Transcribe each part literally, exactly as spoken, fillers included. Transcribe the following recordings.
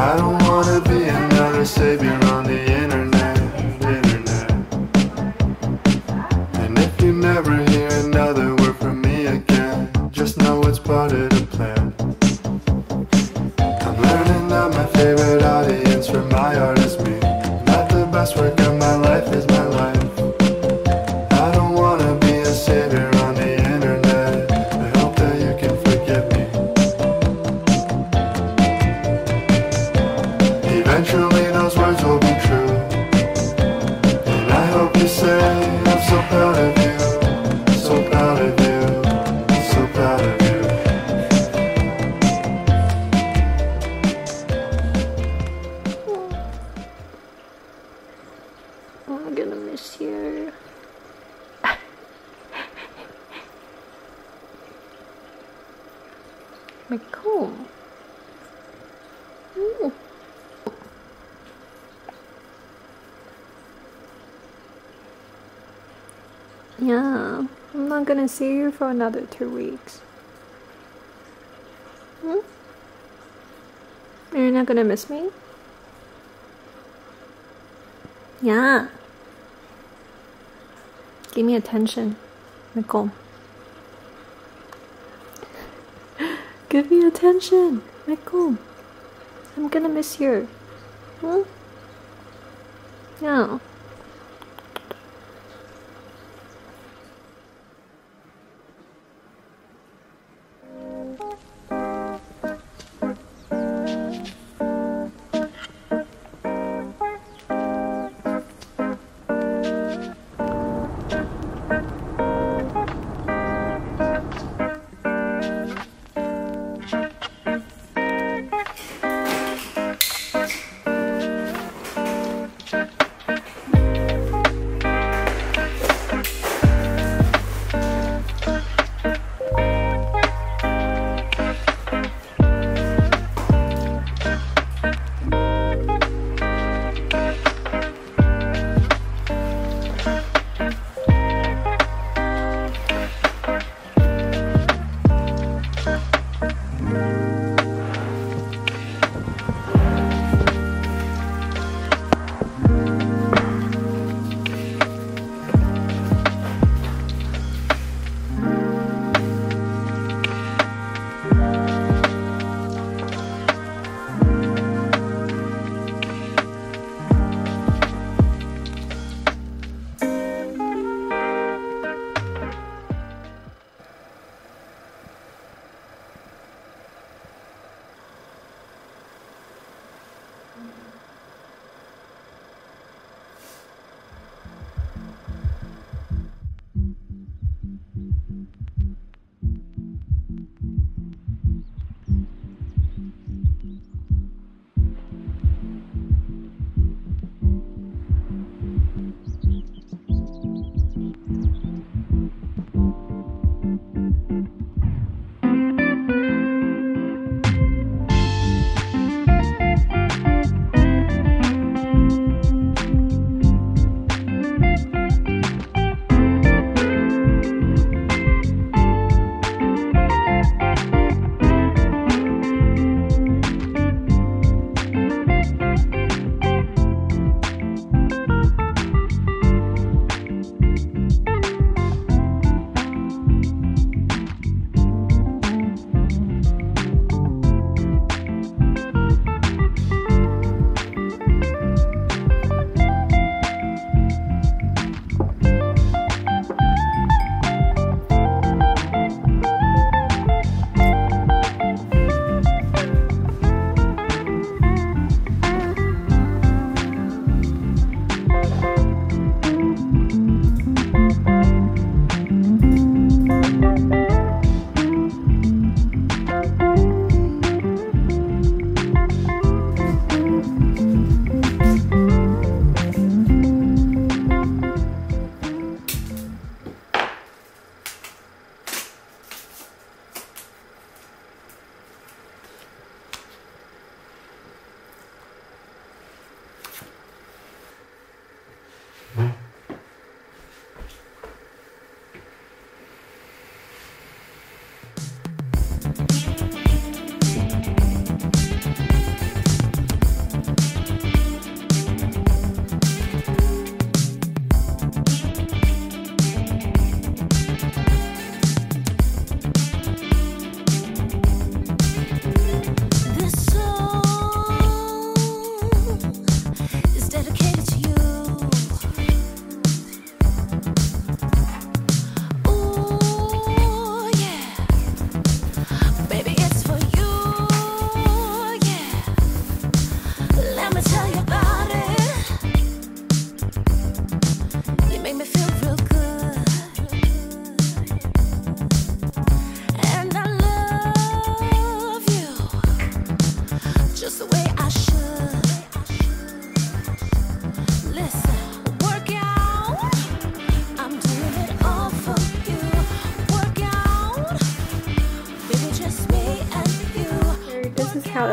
I don't wanna be another savior on the internet, internet. And if you never hear another word from me again, just know it's part of the plan. I'm learning that my favorite audience for my art is me. Not the best work of my life is my life. I don't wanna be a savior on the internet. I hope that you can forgive me. Eventually those words will be true, and I hope you say I'm so proud of you, so proud of you, so proud of you. I'm gonna miss you. Nicole. Ooh. Yeah, I'm not gonna see you for another two weeks. Hmm? You're not gonna miss me? Yeah. Give me attention, Nicole. Give me attention, Nicole. I'm gonna miss you. Huh? Yeah.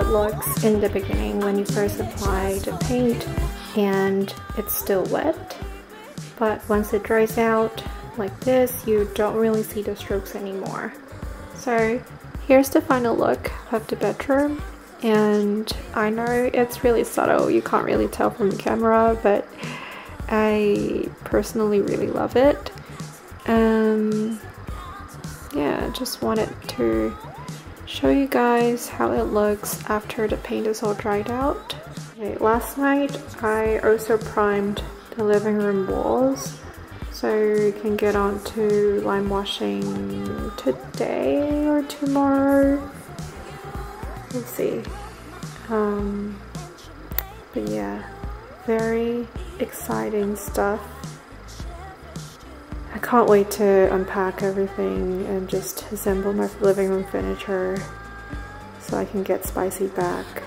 it looks in the beginning when you first apply the paint and it's still wet. But once it dries out like this, you don't really see the strokes anymore. So here's the final look of the bedroom. And I know it's really subtle, you can't really tell from the camera, but I personally really love it. Um, yeah, just wanted to show you guys how it looks after the paint is all dried out. Okay, last night I also primed the living room walls, so you can get on to lime washing today or tomorrow. Let's see. Um, but yeah, very exciting stuff. I can't wait to unpack everything and just assemble my living room furniture so I can get spicy back.